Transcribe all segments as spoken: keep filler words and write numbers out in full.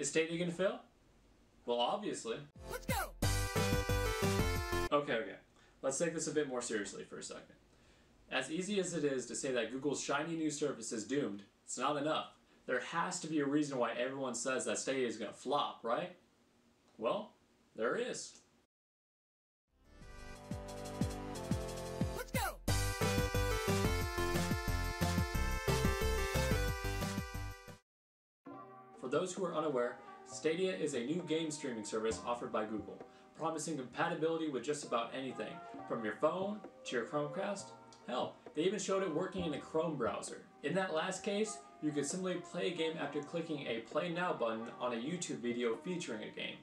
Is Stadia gonna fail? Well, obviously. Let's go! Okay, okay. Let's take this a bit more seriously for a second. As easy as it is to say that Google's shiny new service is doomed, it's not enough. There has to be a reason why everyone says that Stadia is gonna flop, right? Well, there is. Let's go! For those who are unaware, Stadia is a new game streaming service offered by Google, promising compatibility with just about anything, from your phone to your Chromecast. Hell, they even showed it working in a Chrome browser. In that last case, you could simply play a game after clicking a Play Now button on a YouTube video featuring a game,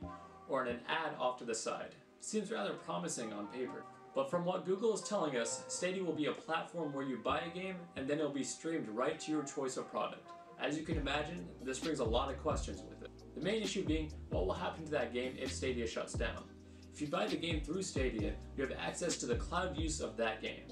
or in an ad off to the side. Seems rather promising on paper. But from what Google is telling us, Stadia will be a platform where you buy a game and then it'll be streamed right to your choice of product. As you can imagine, this brings a lot of questions with it. The main issue being, what will happen to that game if Stadia shuts down? If you buy the game through Stadia, you have access to the cloud use of that game.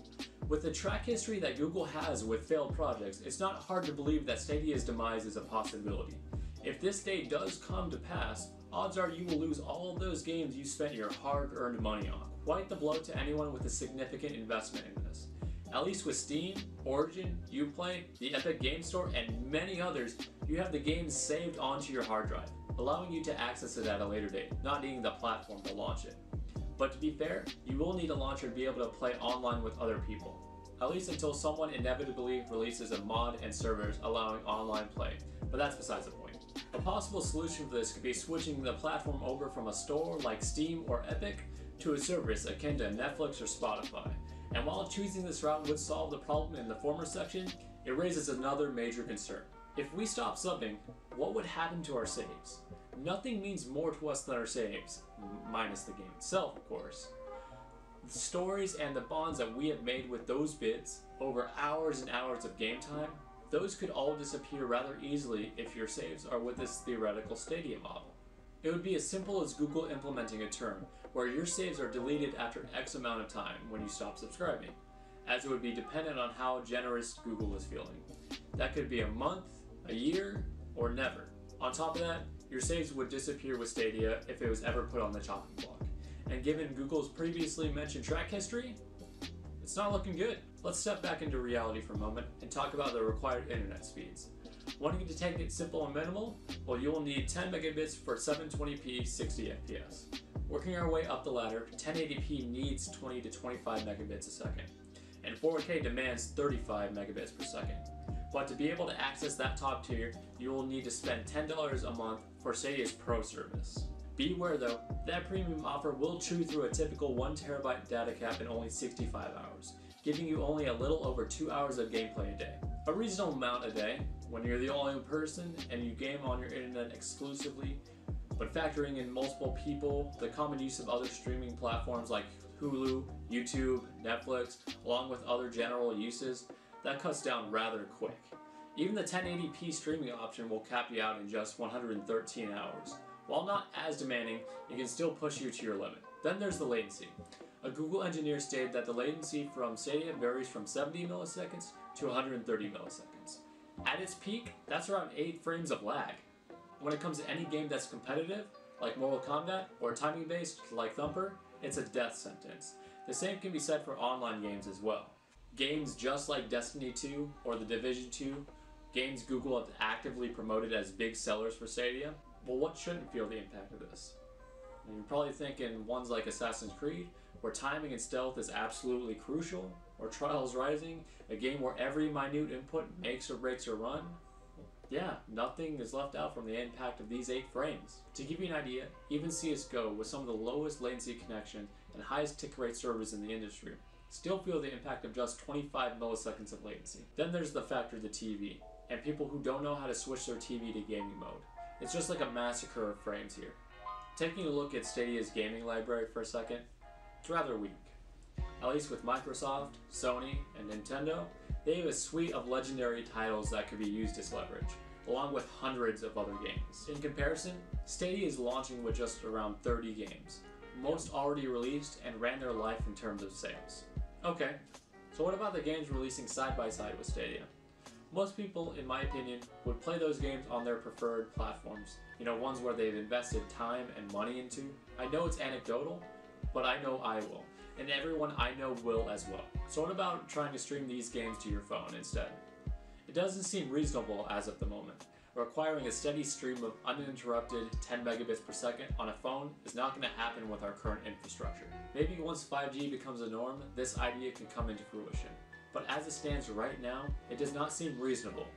With the track history that Google has with failed projects, it's not hard to believe that Stadia's demise is a possibility. If this day does come to pass, odds are you will lose all of those games you spent your hard-earned money on. Quite the blow to anyone with a significant investment in this. At least with Steam, Origin, Uplay, the Epic Game Store, and many others, you have the games saved onto your hard drive, allowing you to access it at a later date, not needing the platform to launch it. But to be fair, you will need a launcher to be able to play online with other people, at least until someone inevitably releases a mod and servers allowing online play, but that's besides the point. A possible solution for this could be switching the platform over from a store like Steam or Epic to a service akin to Netflix or Spotify. And while choosing this route would solve the problem in the former section, it raises another major concern. If we stop subbing, what would happen to our saves? Nothing means more to us than our saves, minus the game itself, of course. The stories and the bonds that we have made with those bits, over hours and hours of game time, those could all disappear rather easily if your saves are with this theoretical Stadia model. It would be as simple as Google implementing a term, where your saves are deleted after X amount of time when you stop subscribing, as it would be dependent on how generous Google was feeling. That could be a month, a year, or never. On top of that, your saves would disappear with Stadia if it was ever put on the chopping block. And given Google's previously mentioned track history, it's not looking good. Let's step back into reality for a moment and talk about the required internet speeds. Wanting to take it simple and minimal? Well, you will need ten megabits for seven twenty p sixty f p s. Working our way up the ladder, ten eighty p needs twenty to twenty-five megabits a second, and four K demands thirty-five megabits per second. But to be able to access that top tier, you will need to spend ten dollars a month for Stadia's Pro service. Beware though, that premium offer will chew through a typical one terabyte data cap in only sixty-five hours, giving you only a little over two hours of gameplay a day. A reasonable amount a day, when you're the only person and you game on your internet exclusively, but factoring in multiple people, the common use of other streaming platforms like Hulu, YouTube, Netflix, along with other general uses, that cuts down rather quick. Even the ten eighty p streaming option will cap you out in just one hundred thirteen hours. While not as demanding, it can still push you to your limit. Then there's the latency. A Google engineer stated that the latency from Stadia varies from seventy milliseconds to one hundred thirty milliseconds. At its peak, that's around eight frames of lag. When it comes to any game that's competitive, like Mortal Kombat, or timing based, like Thumper, it's a death sentence. The same can be said for online games as well. Games just like Destiny two or The Division two, games Google have actively promoted as big sellers for Stadia. Well, what shouldn't feel the impact of this? And you're probably thinking ones like Assassin's Creed, where timing and stealth is absolutely crucial, or Trials Rising, a game where every minute input makes or breaks your run. Yeah, nothing is left out from the impact of these eight frames. To give you an idea, even C S G O, with some of the lowest latency connections and highest tick rate servers in the industry, still feel the impact of just twenty-five milliseconds of latency. Then there's the factor of the T V, and people who don't know how to switch their T V to gaming mode. It's just like a massacre of frames here. Taking a look at Stadia's gaming library for a second, it's rather weak. At least with Microsoft, Sony, and Nintendo, they have a suite of legendary titles that could be used as leverage, along with hundreds of other games. In comparison, Stadia is launching with just around thirty games, most already released and ran their life in terms of sales. Okay, so what about the games releasing side by side with Stadia? Most people, in my opinion, would play those games on their preferred platforms, you know, ones where they've invested time and money into. I know it's anecdotal, but I know I will. And everyone I know will as well. So what about trying to stream these games to your phone instead? It doesn't seem reasonable as of the moment. Requiring a steady stream of uninterrupted ten megabits per second on a phone is not going to happen with our current infrastructure. Maybe once five G becomes a norm, this idea can come into fruition. But as it stands right now, it does not seem reasonable.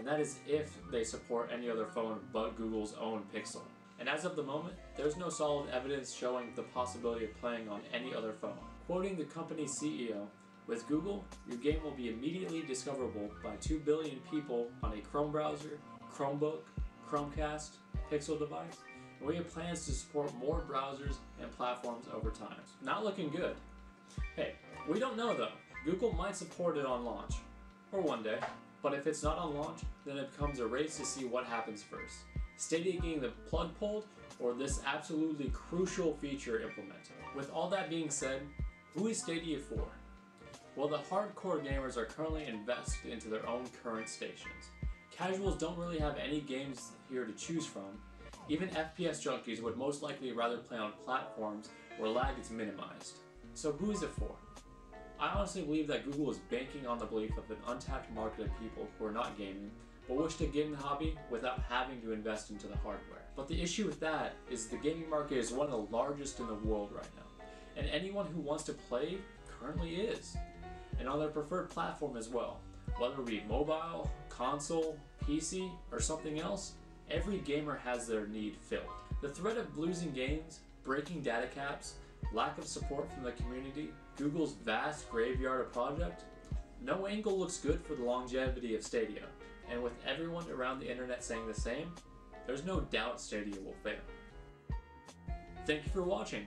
And that is if they support any other phone but Google's own Pixel. And as of the moment, there's no solid evidence showing the possibility of playing on any other phone. Quoting the company's C E O, "With Google, your game will be immediately discoverable by two billion people on a Chrome browser, Chromebook, Chromecast, Pixel device, and we have plans to support more browsers and platforms over time." Not looking good. Hey, we don't know though. Google might support it on launch, or one day. But if it's not on launch, then it becomes a race to see what happens first. Stadia getting the plug pulled, or this absolutely crucial feature implemented. With all that being said, who is Stadia for? Well, the hardcore gamers are currently invested into their own current stations. Casuals don't really have any games here to choose from. Even F P S junkies would most likely rather play on platforms where lag is minimized. So who is it for? I honestly believe that Google is banking on the belief of an untapped market of people who are not gaming, but wish to get in the hobby without having to invest into the hardware. But the issue with that is the gaming market is one of the largest in the world right now, and anyone who wants to play currently is, and on their preferred platform as well. Whether it be mobile, console, P C, or something else, every gamer has their need filled. The threat of losing games, breaking data caps, lack of support from the community, Google's vast graveyard of projects, no angle looks good for the longevity of Stadia. And with everyone around the internet saying the same, there's no doubt Stadia will fail. Thank you for watching.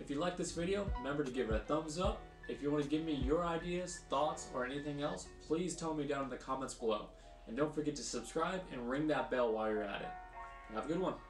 If you like this video, remember to give it a thumbs up. If you want to give me your ideas, thoughts, or anything else, please tell me down in the comments below. And don't forget to subscribe and ring that bell while you're at it. Have a good one.